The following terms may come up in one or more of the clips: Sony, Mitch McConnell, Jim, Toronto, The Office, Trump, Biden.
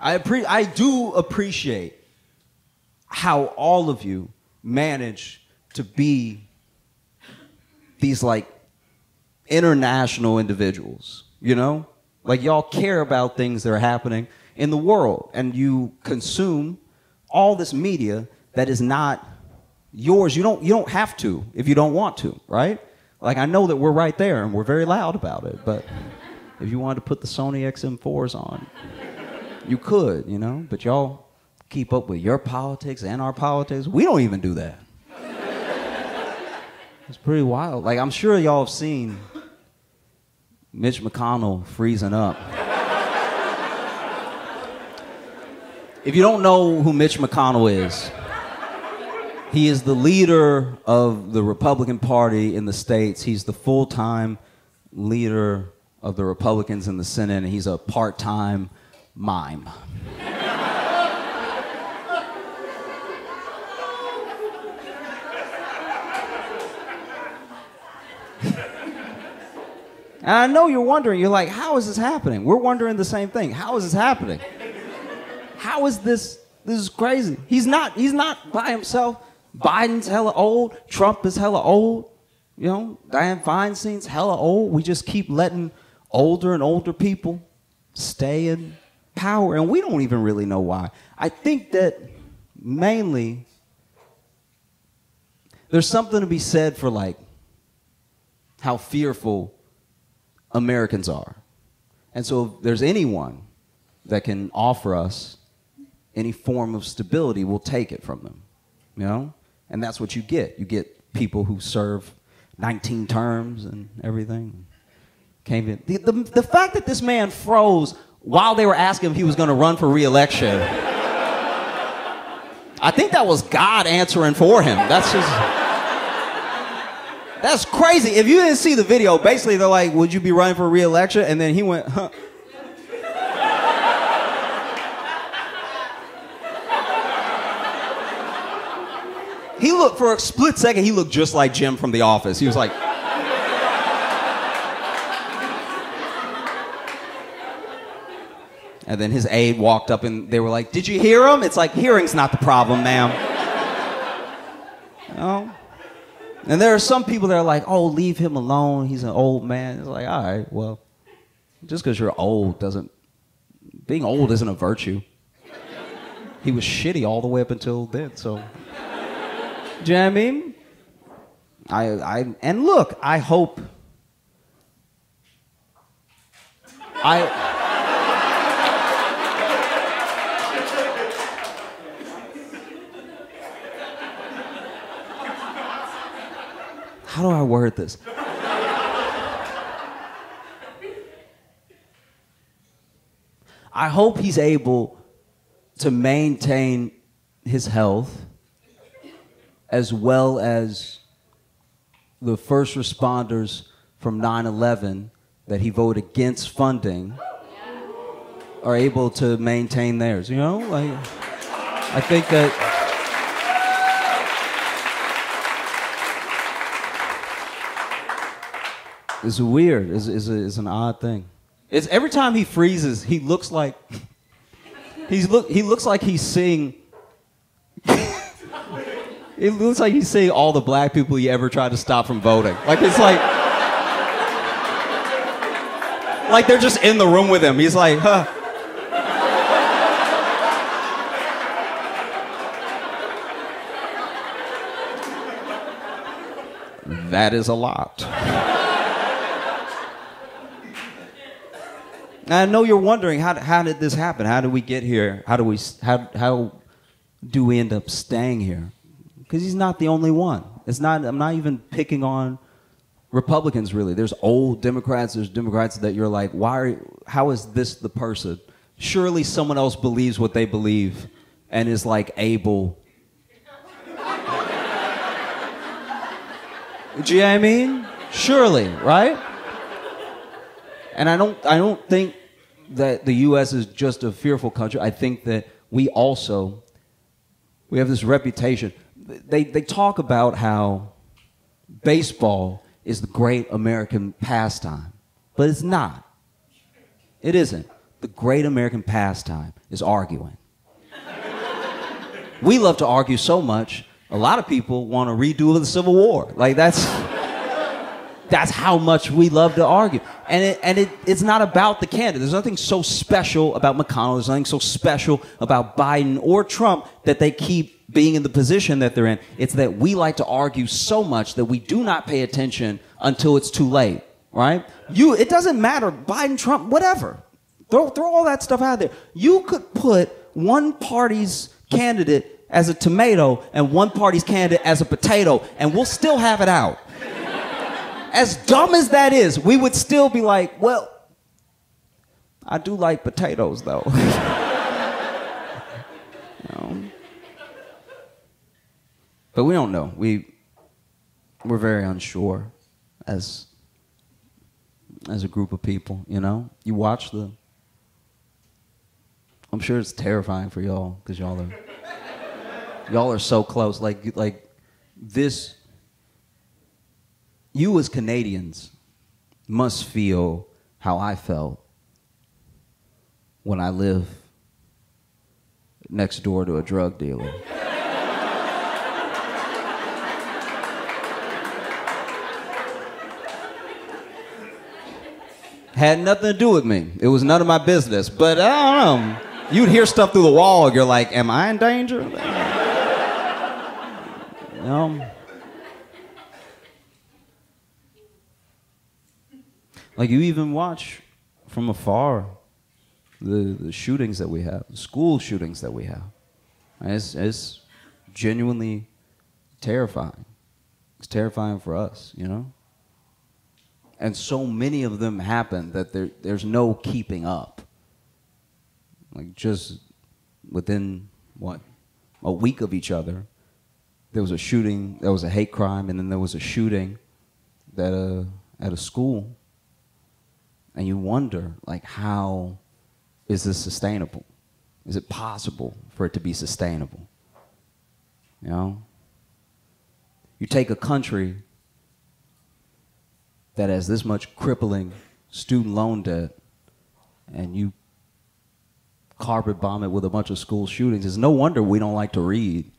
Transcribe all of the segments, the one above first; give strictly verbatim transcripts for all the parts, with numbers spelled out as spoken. I appre- I do appreciate how all of you manage to be these like international individuals, you know? Like y'all care about things that are happening in the world and you consume all this media that is not yours. You don't you don't have to if you don't want to, right? Like I know that we're right there and we're very loud about it, but if you wanted to put the Sony X M fours on, you could, you know? But y'all keep up with your politics and our politics. We don't even do that. It's pretty wild. Like, I'm sure y'all have seen Mitch McConnell freezing up. If you don't know who Mitch McConnell is, he is the leader of the Republican Party in the States. He's the full-time leader of the Republicans in the Senate, and he's a part-time mime. And I know you're wondering, you're like, how is this happening? We're wondering the same thing. How is this happening? How is this, this is crazy. He's not, he's not by himself. Biden's hella old. Trump is hella old. You know, Dianne Feinstein's hella old. We just keep letting older and older people stay in power. And we don't even really know why. I think that mainly there's something to be said for like how fearful Americans are. And so if there's anyone that can offer us any form of stability, we'll take it from them, you know? And that's what you get. You get people who serve nineteen terms and everything. Came in. The, the, the fact that this man froze while they were asking if he was going to run for re-election, I think that was God answering for him. That's just... That's crazy. If you didn't see the video, basically they're like, would you be running for re-election? And then he went, huh. He looked for a split second, he looked just like Jim from The Office. He was like... And then his aide walked up and they were like, did you hear him? It's like, hearing's not the problem, ma'am. You know? And there are some people that are like, oh, leave him alone. He's an old man. It's like, all right, well, just because you're old doesn't... Being old isn't a virtue. He was shitty all the way up until then, so... Do you know what I mean? I, I, and look, I hope... I... How do I word this? I hope he's able to maintain his health as well as the first responders from nine eleven that he voted against funding are able to maintain theirs. You know, like, I think that... It's weird. It's, it's, it's an odd thing. It's every time he freezes, he looks like he's look. He looks like he's seeing. It looks like he's seeing all the black people he ever tried to stop from voting. Like it's like, like they're just in the room with him. He's like, huh. That is a lot. I know you're wondering, how, how did this happen? How did we get here? How do we how, how do we end up staying here? Because he's not the only one. It's not. I'm not even picking on Republicans, really. There's old Democrats. There's Democrats that you're like, why? Are, how is this the person? Surely someone else believes what they believe and is like able. Do you know what I mean? Surely, right? And I don't, I don't think that the U S is just a fearful country. I think that we also, we have this reputation. They, they talk about how baseball is the great American pastime, but it's not. It isn't. The great American pastime is arguing. We love to argue so much, a lot of people want to redo the Civil War. Like, that's, that's how much we love to argue. And, it, and it, it's not about the candidate. There's nothing so special about McConnell. There's nothing so special about Biden or Trump that they keep being in the position that they're in. It's that we like to argue so much that we do not pay attention until it's too late, right? You, it doesn't matter, Biden, Trump, whatever. Throw, throw all that stuff out there. You could put one party's candidate as a tomato and one party's candidate as a potato, and we'll still have it out. As dumb as that is, we would still be like, well, I do like potatoes, though. You know? But we don't know. We, we're very unsure as, as a group of people, you know? You watch the... I'm sure it's terrifying for y'all, because y'all are... y'all are so close. Like, like this... You as Canadians must feel how I felt when I lived next door to a drug dealer. Had nothing to do with me. It was none of my business. But I don't know. You'd hear stuff through the wall and you're like, am I in danger? You know? Like, you even watch from afar the, the shootings that we have, the school shootings that we have. And it's, it's genuinely terrifying. It's terrifying for us, you know? And so many of them happen that there, there's no keeping up. Like, just within, what, a week of each other, there was a shooting, there was a hate crime, and then there was a shooting that, uh, at a school. And you wonder, like, how is this sustainable? Is it possible for it to be sustainable? You know? You take a country that has this much crippling student loan debt and you carpet bomb it with a bunch of school shootings. It's no wonder we don't like to read.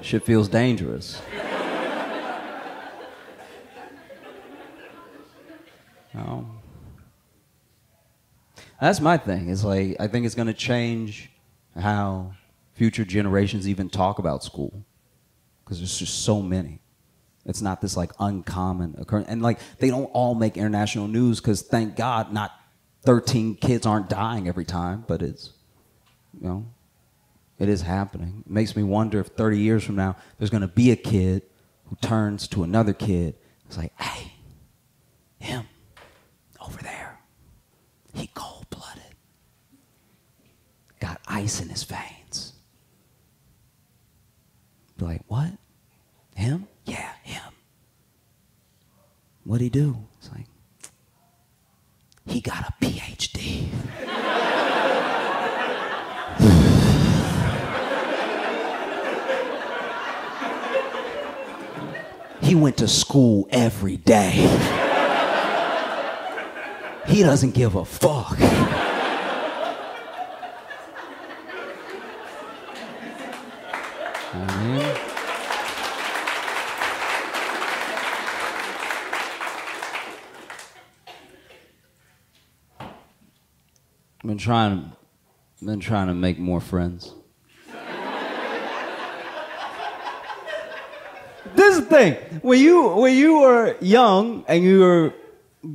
Shit feels dangerous. No. That's my thing. It's like, I think it's going to change how future generations even talk about school, because there's just so many. It's not this like uncommon occurrence, and like they don't all make international news because, thank God, not thirteen kids aren't dying every time. But it's, you know, it is happening. It makes me wonder if thirty years from now there's going to be a kid who turns to another kid. It's like, hey, him. Over there, he cold-blooded, got ice in his veins. Be like, what? Him? Yeah, him. What'd he do? It's like, he got a P H D. He went to school every day. He doesn't give a fuck. Right. I've been trying, been trying to make more friends. This is the thing. When you when you were young and you were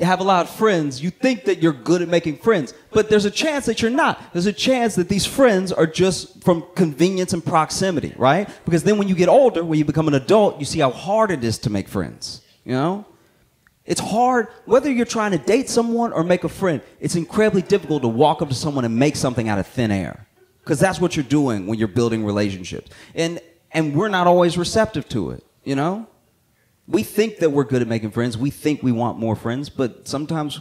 have a lot of friends, you think that you're good at making friends, but there's a chance that you're not. There's a chance that these friends are just from convenience and proximity, right? Because then when you get older, when you become an adult, you see how hard it is to make friends, you know? It's hard, whether you're trying to date someone or make a friend, it's incredibly difficult to walk up to someone and make something out of thin air, because that's what you're doing when you're building relationships. And, and we're not always receptive to it, you know? We think that we're good at making friends. We think we want more friends, but sometimes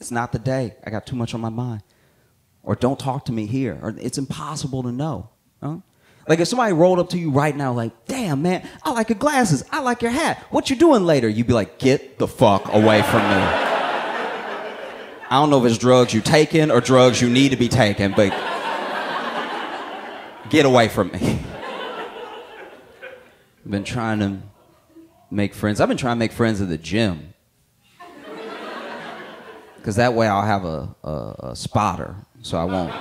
it's not the day. I got too much on my mind. Or don't talk to me here. Or it's impossible to know. Huh? Like if somebody rolled up to you right now like, damn, man, I like your glasses. I like your hat. What you doing later? You'd be like, get the fuck away from me. I don't know if it's drugs you taking or drugs you need to be taking, but get away from me. I've been trying to make friends. I've been trying to make friends at the gym. Because that way I'll have a, a, a spotter, so I won't,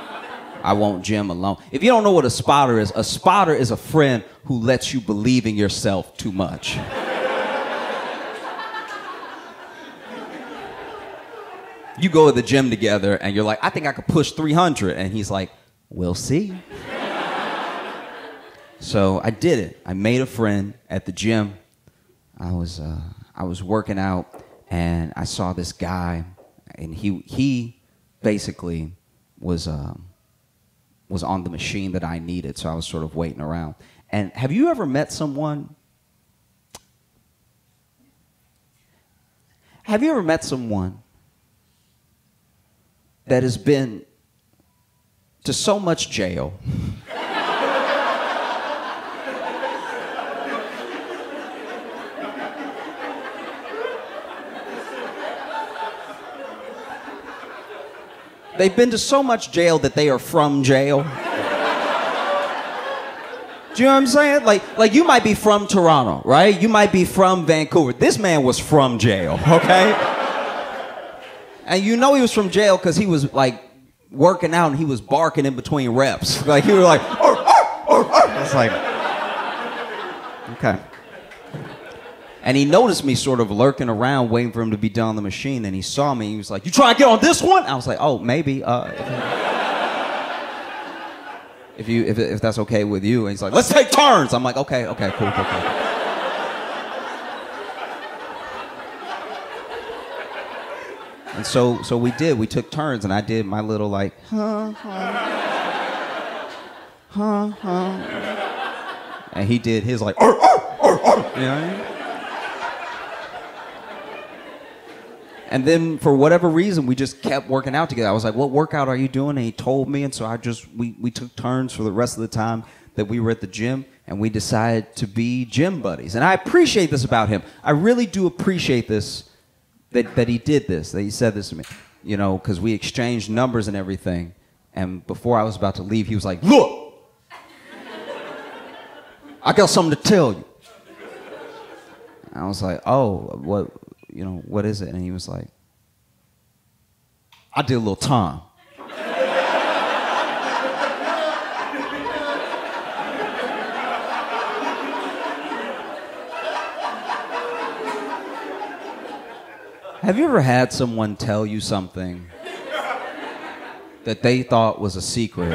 I won't gym alone. If you don't know what a spotter is, a spotter is a friend who lets you believe in yourself too much. You go to the gym together and you're like, I think I could push three hundred. And he's like, we'll see. So I did it. I made a friend at the gym. I was, uh, I was working out and I saw this guy, and he, he basically was, um, was on the machine that I needed. So I was sort of waiting around. And have you ever met someone? Have you ever met someone that has been to so much jail they've been to so much jail that they are from jail? Do you know what I'm saying? Like, like you might be from Toronto, right? You might be from Vancouver. This man was from jail, okay? And you know he was from jail because he was like working out and he was barking in between reps. Like he was like, oh, oh, oh, oh. It's like, okay. And he noticed me sort of lurking around waiting for him to be done on the machine, and he saw me. He was like, you trying to get on this one? I was like, oh, maybe. Uh, if, you, if, if that's okay with you. And he's like, let's take turns. I'm like, okay, okay, cool, cool, cool. And so, so we did, we took turns, and I did my little like, huh, huh, huh, huh. And he did his like, ar, ar, ar, ar. You know what I mean? And then for whatever reason, we just kept working out together. I was like, what workout are you doing? And he told me, and so I just, we, we took turns for the rest of the time that we were at the gym, and we decided to be gym buddies. And I appreciate this about him. I really do appreciate this. That, that he did this, that he said this to me, you know, because we exchanged numbers and everything. And before I was about to leave, he was like, look, I got something to tell you. And I was like, oh, what, you know, what is it? And he was like, I did a little time. Have you ever had someone tell you something that they thought was a secret?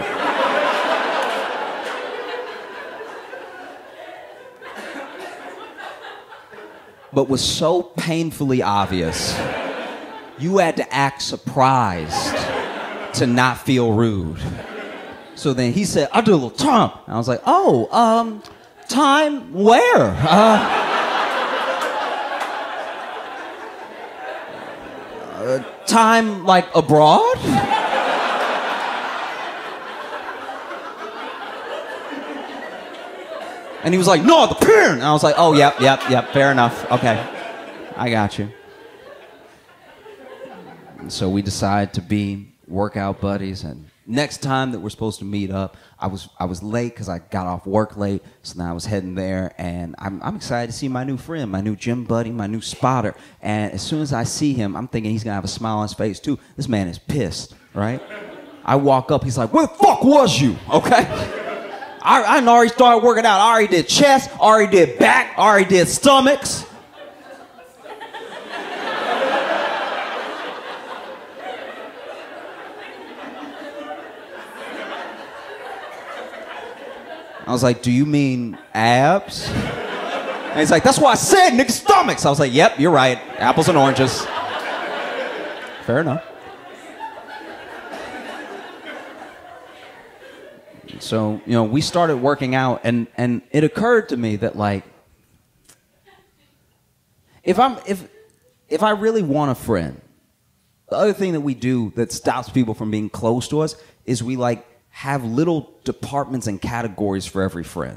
But was so painfully obvious, you had to act surprised to not feel rude. So then he said, I do a little time. And I was like, oh, um, time where? Uh, Uh, time like abroad? And he was like, no, the parent. And I was like, oh, yep, yep, yep, fair enough. Okay, I got you. And so we decided to be workout buddies. And next time that we're supposed to meet up, I was, I was late because I got off work late. So now I was heading there, and I'm, I'm excited to see my new friend, my new gym buddy, my new spotter. And as soon as I see him, I'm thinking he's going to have a smile on his face too. This man is pissed, right? I walk up. He's like, where the fuck was you? Okay. I, I already started working out. I already did chest. I already did back. I already did stomachs. I was like, do you mean abs? And he's like, that's what I said, nigga, stomachs. I was like, yep, you're right. Apples and oranges. Fair enough. So, you know, we started working out, and, and it occurred to me that, like, if I'm if if I really want a friend, the other thing that we do that stops people from being close to us is we like have little departments and categories for every friend.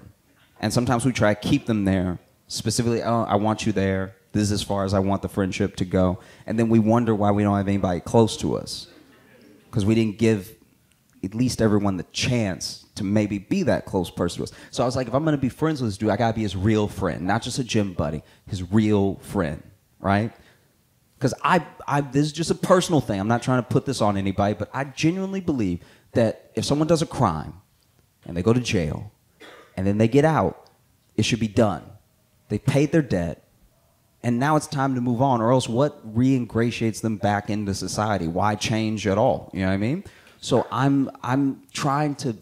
And sometimes we try to keep them there, specifically, oh, I want you there, This is as far as I want the friendship to go. And then we wonder why we don't have anybody close to us, because we didn't give at least everyone the chance to maybe be that close person to us. So I was like, if I'm going to be friends with this dude, I got to be his real friend, not just a gym buddy, his real friend, right? Because I, I, this is just a personal thing. I'm not trying to put this on anybody, but I genuinely believe that if someone does a crime and they go to jail and then they get out, it should be done. They paid their debt, and now it's time to move on, or else what re-ingratiates them back into society? Why change at all? You know what I mean? So I'm I'm trying to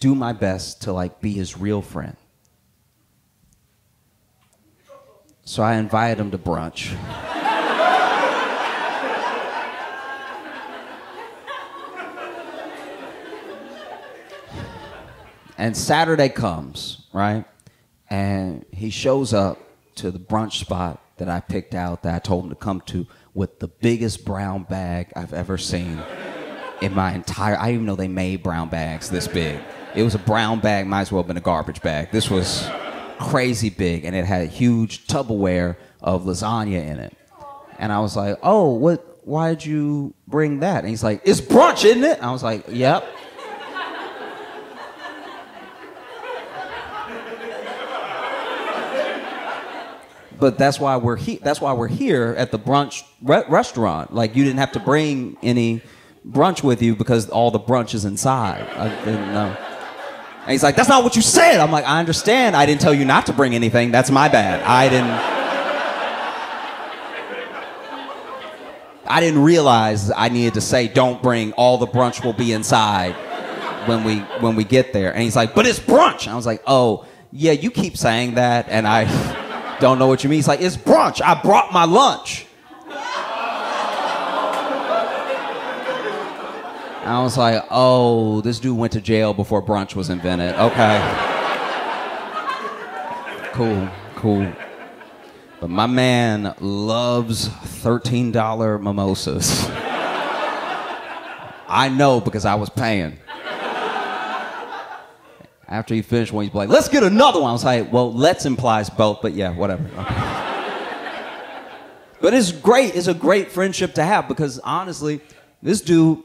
do my best to like be his real friend. So I invited him to brunch. And Saturday comes, right? And he shows up to the brunch spot that I picked out, that I told him to come to, with the biggest brown bag I've ever seen. In my entire, I didn't even know they made brown bags this big. It was a brown bag, might as well have been a garbage bag. This was crazy big, and it had a huge Tupperware of lasagna in it. And I was like, oh, what? Why did you bring that? And he's like, it's brunch, isn't it? And I was like, yep. But that's why we're here. That's why we're here at the brunch re restaurant. Like, you didn't have to bring any brunch with you because all the brunch is inside. I didn't know. And he's like, that's not what you said. I'm like, I understand. I didn't tell you not to bring anything. That's my bad. I didn't. I didn't realize I needed to say, don't bring. All the brunch will be inside when we when we get there. And he's like, but it's brunch. And I was like, oh yeah, you keep saying that, and I don't know what you mean. He's like, it's brunch. I brought my lunch. I was like, oh, this dude went to jail before brunch was invented. Okay. Cool, cool. But my man loves thirteen dollar mimosas. I know, because I was paying. After he finished one, he's like, let's get another one. I was like, well, let's implies both, but yeah, whatever. Okay. But it's great. It's a great friendship to have, because honestly, this dude...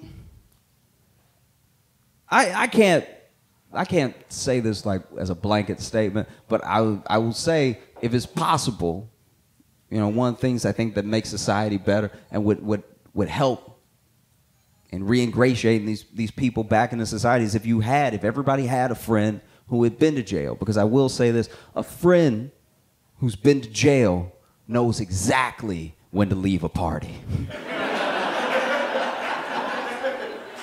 I, I can't, I can't say this like as a blanket statement, but I, I will say, if it's possible, you know, one of the things I think that makes society better and would would, would help in re-ingratiating these these people back into society is if you had, if everybody had a friend who had been to jail. Because I will say this: a friend who's been to jail knows exactly when to leave a party.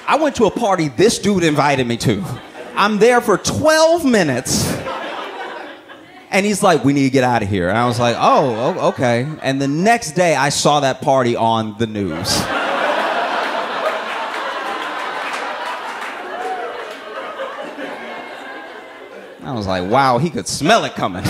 I went to a party this dude invited me to. I'm there for twelve minutes. And he's like, we need to get out of here. And I was like, oh, okay. And the next day I saw that party on the news. I was like, wow, he could smell it coming.